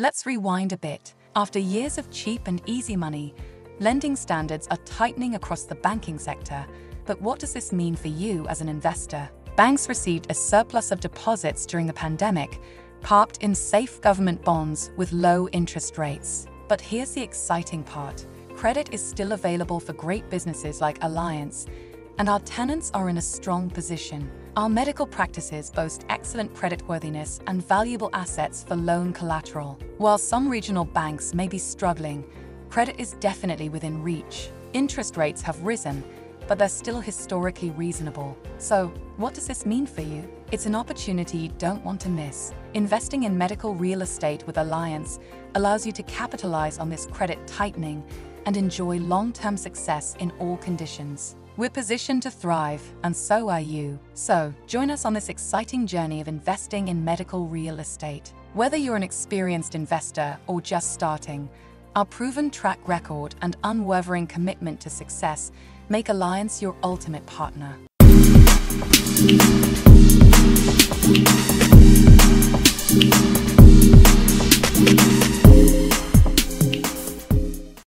Let's rewind a bit. After years of cheap and easy money, lending standards are tightening across the banking sector. But what does this mean for you as an investor? Banks received a surplus of deposits during the pandemic, parked in safe government bonds with low interest rates. But here's the exciting part. Credit is still available for great businesses like Alliance, and our tenants are in a strong position. Our medical practices boast excellent creditworthiness and valuable assets for loan collateral. While some regional banks may be struggling, credit is definitely within reach. Interest rates have risen, but they're still historically reasonable. So, what does this mean for you? It's an opportunity you don't want to miss. Investing in medical real estate with Alliance allows you to capitalize on this credit tightening and enjoy long-term success in all conditions. We're positioned to thrive, and so are you. So, join us on this exciting journey of investing in medical real estate. Whether you're an experienced investor or just starting, our proven track record and unwavering commitment to success make Alliance your ultimate partner.